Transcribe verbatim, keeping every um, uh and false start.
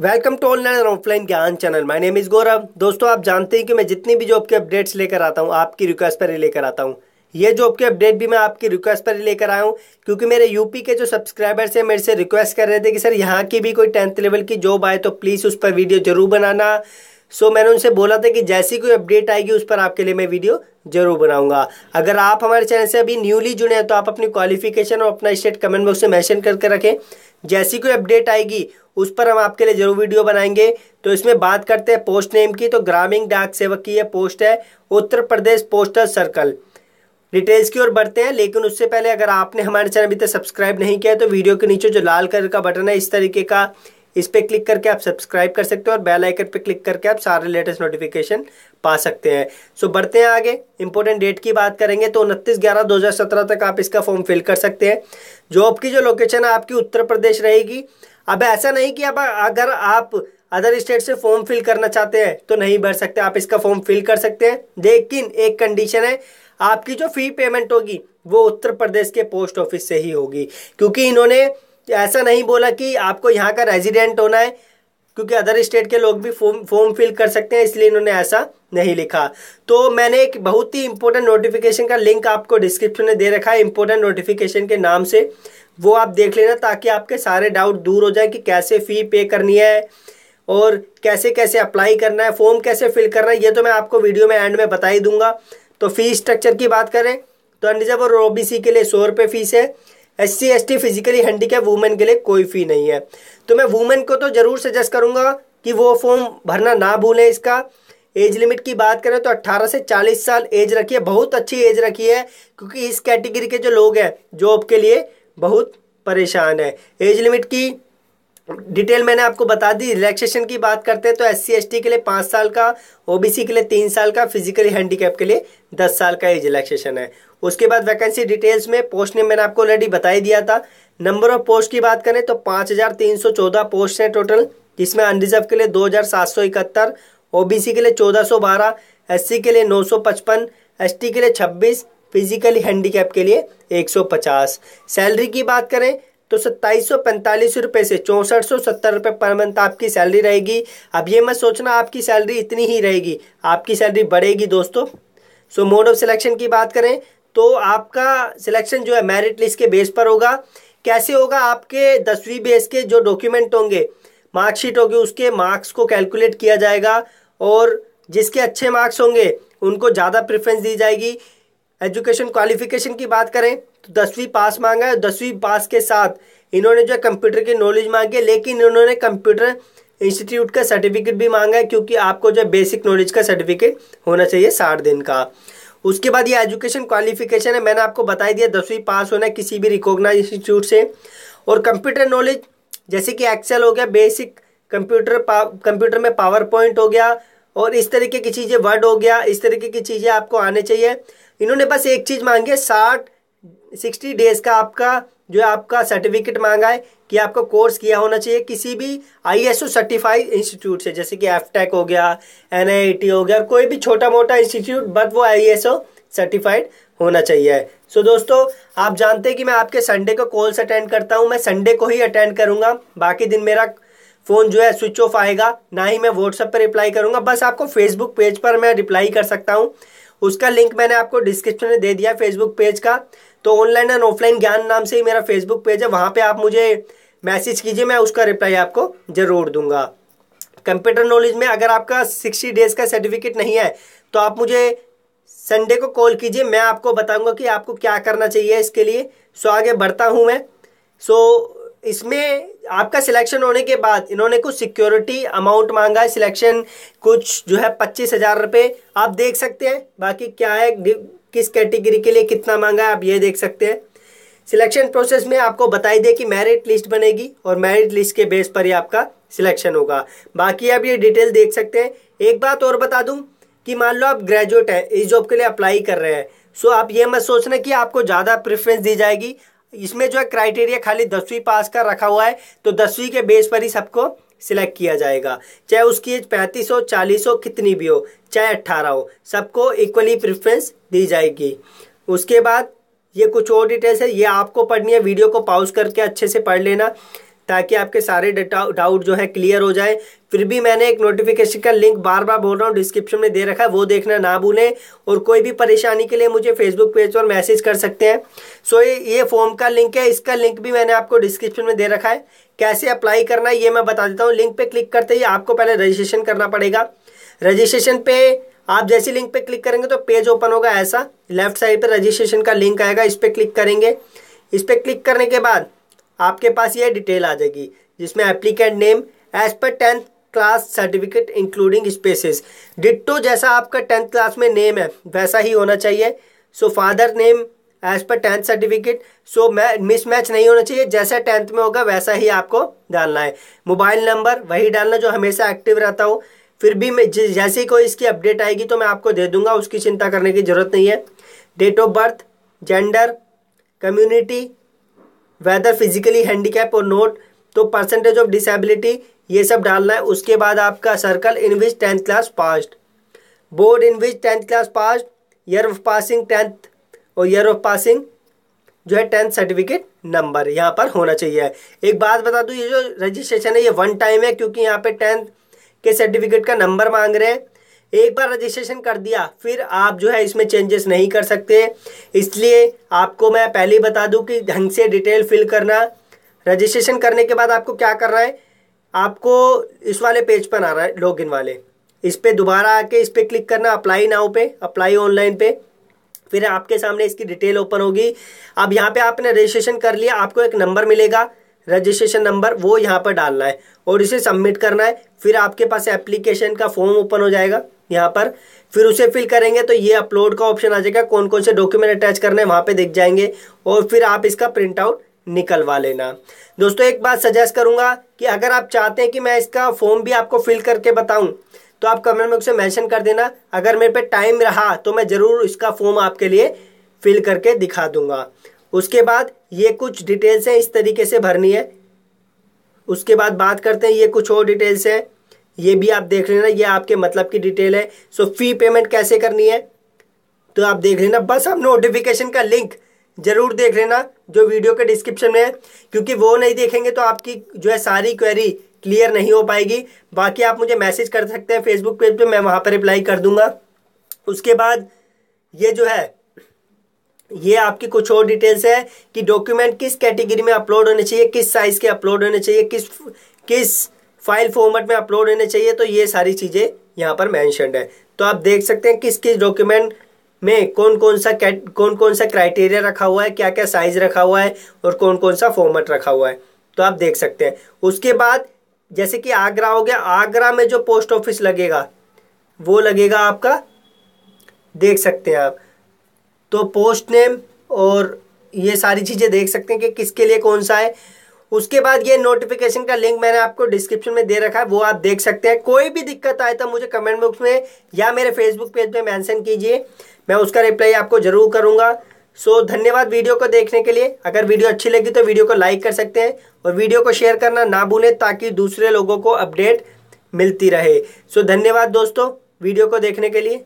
Welcome to online और offline ज्ञान channel. My name is Gaurav. दोस्तों, आप जानते हैं कि मैं जितनी भी जॉब के अपडेट्स लेकर आता हूं आपकी रिक्वेस्ट पर ही लेकर आता हूं। ये जॉब के अपडेट भी मैं आपकी रिक्वेस्ट पर ही लेकर आया हूं क्योंकि मेरे यूपी के जो सब्सक्राइबर्स हैं मेरे से रिक्वेस्ट कर रहे थे कि सर यहाँ की भी कोई टेंथ लेवल की जॉब आए तो प्लीज़ उस पर वीडियो ज़रूर बनाना। सो मैंने उनसे बोला था कि जैसी कोई अपडेट आएगी उस पर आपके लिए मैं वीडियो जरूर बनाऊंगा। अगर आप हमारे चैनल से अभी न्यूली जुड़े हैं तो आप अपनी क्वालिफिकेशन और अपना स्टेट कमेंट बॉक्स में मेंशन करके रखें। जैसी कोई अपडेट आएगी उस पर हम आपके लिए ज़रूर वीडियो बनाएंगे। तो इसमें बात करते हैं पोस्ट नेम की। तो ग्रामीण डाक सेवक की यह पोस्ट है, Uttar Pradesh postal circle. Details की ओर बढ़ते हैं, लेकिन उससे पहले अगर आपने हमारे चैनल अभी तक सब्सक्राइब नहीं किया है तो वीडियो के नीचे जो लाल कलर का बटन है इस तरीके का, इस पर क्लिक करके आप सब्सक्राइब कर सकते हो और बेल आइकन पर क्लिक करके आप सारे लेटेस्ट नोटिफिकेशन पा सकते हैं। सो बढ़ते हैं आगे, इंपॉर्टेंट डेट की बात करेंगे तो उनतीस ग्यारह दो हज़ार सत्रह तक आप इसका फॉर्म फिल कर सकते हैं। जॉब की जो लोकेशन है आपकी उत्तर प्रदेश रहेगी। अब ऐसा नहीं कि अब अगर आप अदर स्टेट से फॉर्म फिल करना चाहते हैं तो नहीं भर सकते, आप इसका फॉर्म फिल कर सकते हैं। लेकिन एक कंडीशन है, आपकी जो फी पेमेंट होगी वो उत्तर प्रदेश के पोस्ट ऑफिस से ही होगी, क्योंकि इन्होंने ऐसा नहीं बोला कि आपको यहाँ का रेजिडेंट होना है, क्योंकि अदर स्टेट के लोग भी फॉर्म फॉर्म फिल कर सकते हैं, इसलिए इन्होंने ऐसा नहीं लिखा। तो मैंने एक बहुत ही इंपॉर्टेंट नोटिफिकेशन का लिंक आपको डिस्क्रिप्शन में दे रखा है, इंपॉर्टेंट नोटिफिकेशन के नाम से, वो आप देख लेना ताकि आपके सारे डाउट दूर हो जाए कि कैसे फ़ी पे करनी है और कैसे कैसे अप्लाई करना है, फॉर्म कैसे फिल करना है, ये तो मैं आपको वीडियो में एंड में बता ही दूंगा। तो फ़ी स्ट्रक्चर की बात करें तो अनरिजर्व और ओ बी सी के लिए सौ रुपये फ़ीस है। S C S T physically handicapped women के लिए कोई फ़ी नहीं है। तो मैं वूमेन को तो ज़रूर सजेस्ट करूँगा कि वो फॉर्म भरना ना भूलें। इसका एज लिमिट की बात करें तो अट्ठारह से चालीस साल एज रखी है, बहुत अच्छी एज रखी है, क्योंकि इस कैटेगरी के जो लोग हैं जॉब के लिए बहुत परेशान है। एज लिमिट की डिटेल मैंने आपको बता दी। रिलैक्सेशन की बात करते हैं तो एस सी एस टी के लिए पाँच साल का, ओ बी सी के लिए तीन साल का, फिजिकली हैंडीकैप के लिए दस साल का एज रिलैक्सेशन है। उसके बाद वैकेंसी डिटेल्स में पोस्ट नेम मैंने आपको ऑलरेडी बता ही दिया था। नंबर ऑफ पोस्ट की बात करें तो पाँच हज़ार तीन सौ चौदह पोस्ट हैं टोटल, जिसमें अनरिजर्व के लिए दो हज़ार सात सौ इकहत्तर, ओ बी सी के लिए चौदह सौ बारह, एस सी के लिए नौ सौ पचपन, एस टी के लिए छब्बीस, फिजिकली हैंडीकैप के लिए एक सौ पचास। सैलरी की बात करें तो सत्ताईस सौ पैंतालीस रुपये से चौंसठ सौ सत्तर रुपये पर मंथ आपकी सैलरी रहेगी। अब ये मत सोचना आपकी सैलरी इतनी ही रहेगी, आपकी सैलरी बढ़ेगी दोस्तों। सो मोड ऑफ सिलेक्शन की बात करें तो आपका सिलेक्शन जो है मेरिट लिस्ट के बेस पर होगा। कैसे होगा? आपके दसवीं बेस के जो डॉक्यूमेंट होंगे, मार्कशीट होगी, उसके मार्क्स को कैलकुलेट किया जाएगा और जिसके अच्छे मार्क्स होंगे उनको ज़्यादा प्रेफरेंस दी जाएगी। एजुकेशन क्वालिफिकेशन की बात करें तो दसवीं पास मांगा है, दसवीं पास के साथ इन्होंने जो कंप्यूटर की नॉलेज मांगी है, लेकिन इन्होंने कंप्यूटर इंस्टीट्यूट का सर्टिफिकेट भी मांगा है, क्योंकि आपको जो बेसिक नॉलेज का सर्टिफिकेट होना चाहिए साठ दिन का। उसके बाद ये एजुकेशन क्वालिफिकेशन है, मैंने आपको बता दिया दसवीं पास होना है किसी भी रिकॉग्नाइज इंस्टीट्यूट से, और कंप्यूटर नॉलेज जैसे कि एक्सेल हो गया, बेसिक कंप्यूटर कंप्यूटर में पावर पॉइंट हो गया और इस तरीके की चीज़ें, वर्ड हो गया, इस तरीके की चीज़ें आपको आने चाहिए। इन्होंने बस एक चीज़ मांगी है, साठ सिक्सटी डेज़ का आपका जो है आपका सर्टिफिकेट मांगा है कि आपका कोर्स किया होना चाहिए किसी भी आईएसओ सर्टिफाइड इंस्टीट्यूट से, जैसे कि एफटेक हो गया, एनआईटी हो गया, कोई भी छोटा मोटा इंस्टीट्यूट, बट वो आईएसओ सर्टिफाइड होना चाहिए। सो so, दोस्तों आप जानते हैं कि मैं आपके संडे को कॉल्स अटेंड करता हूँ, मैं संडे को ही अटेंड करूँगा, बाकी दिन मेरा फ़ोन जो है स्विच ऑफ आएगा, ना ही मैं व्हाट्सएप पर रिप्लाई करूँगा, बस आपको फेसबुक पेज पर मैं रिप्लाई कर सकता हूँ। उसका लिंक मैंने आपको डिस्क्रिप्शन में दे दिया फेसबुक पेज का। तो ऑनलाइन एंड ऑफलाइन ज्ञान नाम से ही मेरा फेसबुक पेज है, वहाँ पे आप मुझे मैसेज कीजिए, मैं उसका रिप्लाई आपको ज़रूर दूंगा। कंप्यूटर नॉलेज में अगर आपका सिक्सटी डेज़ का सर्टिफिकेट नहीं है तो आप मुझे संडे को कॉल कीजिए, मैं आपको बताऊँगा कि आपको क्या करना चाहिए इसके लिए। सो आगे बढ़ता हूँ मैं। सो इसमें आपका सिलेक्शन होने के बाद इन्होंने कुछ सिक्योरिटी अमाउंट मांगा है, सिलेक्शन कुछ जो है पच्चीस हज़ार रुपये, आप देख सकते हैं बाकी क्या है, किस कैटेगरी के लिए कितना मांगा है आप ये देख सकते हैं। सिलेक्शन प्रोसेस में आपको बताई दे कि मेरिट लिस्ट बनेगी और मेरिट लिस्ट के बेस पर ही आपका सिलेक्शन होगा, बाकी आप ये डिटेल देख सकते हैं। एक बात और बता दूँ कि मान लो आप ग्रेजुएट हैं, इस जॉब के लिए अप्लाई कर रहे हैं, सो आप ये मत सोचना कि आपको ज़्यादा प्रेफरेंस दी जाएगी। इसमें जो है क्राइटेरिया खाली दसवीं पास का रखा हुआ है, तो दसवीं के बेस पर ही सबको सिलेक्ट किया जाएगा, चाहे उसकी एज पैंतीस हो, चालीस हो, कितनी भी हो, चाहे अट्ठारह हो, सबको इक्वली प्रेफरेंस दी जाएगी। उसके बाद ये कुछ और डिटेल्स है, ये आपको पढ़नी है, वीडियो को पॉज करके अच्छे से पढ़ लेना। ताकि आपके सारे डाउट जो है क्लियर हो जाए। फिर भी मैंने एक नोटिफिकेशन का लिंक बार बार बोल रहा हूँ डिस्क्रिप्शन में दे रखा है, वो देखना ना भूलें। और कोई भी परेशानी के लिए मुझे फेसबुक पेज पर मैसेज कर सकते हैं। सो ये ये फॉर्म का लिंक है, इसका लिंक भी मैंने आपको डिस्क्रिप्शन में दे रखा है। कैसे अप्लाई करना है ये मैं बता देता हूँ। लिंक पर क्लिक करते ही आपको पहले रजिस्ट्रेशन करना पड़ेगा। रजिस्ट्रेशन पे आप जैसे लिंक पे क्लिक करेंगे तो पेज ओपन होगा, ऐसा लेफ्ट साइड पे रजिस्ट्रेशन का लिंक आएगा, इस पर क्लिक करेंगे। इस पर क्लिक करने के बाद आपके पास ये डिटेल आ जाएगी जिसमें applicant name as per tenth class certificate including spaces, ditto जैसा आपका टेंथ क्लास में नेम है वैसा ही होना चाहिए। So father name as per tenth certificate, so mismatch नहीं होना चाहिए, जैसा टेंथ में होगा वैसा ही आपको डालना है। मोबाइल नंबर वही डालना जो हमेशा एक्टिव रहता हो। फिर भी मैं जैसे ही कोई इसकी अपडेट आएगी तो मैं आपको दे दूंगा, उसकी चिंता करने की ज़रूरत नहीं है। Date of birth, gender, community, whether physically handicap और नोट, तो परसेंटेज ऑफ डिसेबिलिटी, ये सब डालना है। उसके बाद आपका circle in which tenth class passed, board in which tenth class passed, year of passing tenth और ईयर ऑफ पासिंग जो है टेंथ सर्टिफिकेट नंबर यहाँ पर होना चाहिए। एक बात बता दूँ, ये जो रजिस्ट्रेशन है ये वन टाइम है, क्योंकि यहाँ पर टेंथ के सर्टिफिकेट का नंबर मांग रहे हैं। एक बार रजिस्ट्रेशन कर दिया फिर आप जो है इसमें चेंजेस नहीं कर सकते, इसलिए आपको मैं पहले ही बता दूं कि ढंग से डिटेल फिल करना। रजिस्ट्रेशन करने के बाद आपको क्या करना है, आपको इस वाले पेज पर आना है, लॉगिन वाले, इस पर दोबारा आके इस पर क्लिक करना, अप्लाई नाउ पे, अप्लाई ऑनलाइन पे। फिर आपके सामने इसकी डिटेल ओपन होगी। अब यहाँ पर आपने रजिस्ट्रेशन कर लिया, आपको एक नंबर मिलेगा रजिस्ट्रेशन नंबर, वो यहाँ पर डालना है और इसे सबमिट करना है। फिर आपके पास एप्लीकेशन का फॉर्म ओपन हो जाएगा यहाँ पर, फिर उसे फिल करेंगे तो ये अपलोड का ऑप्शन आ जाएगा, कौन कौन से डॉक्यूमेंट अटैच करने हैं वहाँ पे दिख जाएंगे। और फिर आप इसका प्रिंट आउट निकलवा लेना। दोस्तों एक बात सजेस्ट करूँगा कि अगर आप चाहते हैं कि मैं इसका फॉर्म भी आपको फिल करके बताऊँ तो आप कमेंट बॉक्स में मेंशन कर देना। अगर मेरे पे टाइम रहा तो मैं ज़रूर इसका फॉर्म आपके लिए फिल करके दिखा दूँगा। उसके बाद ये कुछ डिटेल्स हैं, इस तरीके से भरनी है। उसके बाद बात करते हैं, ये कुछ और डिटेल्स हैं, ये भी आप देख लेना, ये आपके मतलब की डिटेल है। सो फी पेमेंट कैसे करनी है तो आप देख लेना। बस आप नोटिफिकेशन का लिंक ज़रूर देख लेना जो वीडियो के डिस्क्रिप्शन में है, क्योंकि वो नहीं देखेंगे तो आपकी जो है सारी क्वेरी क्लियर नहीं हो पाएगी। बाकी आप मुझे मैसेज कर सकते हैं फेसबुक पेज पर, मैं वहाँ पर रिप्लाई कर दूँगा। उसके बाद ये जो है ये आपकी कुछ और डिटेल्स है कि डॉक्यूमेंट किस कैटेगरी में अपलोड होने चाहिए, किस साइज़ के अपलोड होने चाहिए, किस किस फाइल फॉर्मेट में अपलोड होने चाहिए, तो ये सारी चीज़ें यहाँ पर मेंशन्ड है। तो आप देख सकते हैं किस किस डॉक्यूमेंट में कौन कौन सा कौन कौन सा क्राइटेरिया रखा हुआ है, क्या क्या साइज़ रखा हुआ है और कौन कौन सा फॉर्मेट रखा हुआ है, तो आप देख सकते हैं। उसके बाद जैसे कि आगरा हो गया, आगरा में जो पोस्ट ऑफिस लगेगा वो लगेगा आपका, देख सकते हैं आप, तो पोस्ट नेम और ये सारी चीज़ें देख सकते हैं कि किसके लिए कौन सा है। उसके बाद ये नोटिफिकेशन का लिंक मैंने आपको डिस्क्रिप्शन में दे रखा है, वो आप देख सकते हैं। कोई भी दिक्कत आए तो मुझे कमेंट बॉक्स में या मेरे फेसबुक पेज पे मेंशन कीजिए, मैं उसका रिप्लाई आपको ज़रूर करूँगा। सो धन्यवाद वीडियो को देखने के लिए। अगर वीडियो अच्छी लगी तो वीडियो को लाइक कर सकते हैं और वीडियो को शेयर करना ना भूलें ताकि दूसरे लोगों को अपडेट मिलती रहे। सो धन्यवाद दोस्तों वीडियो को देखने के लिए।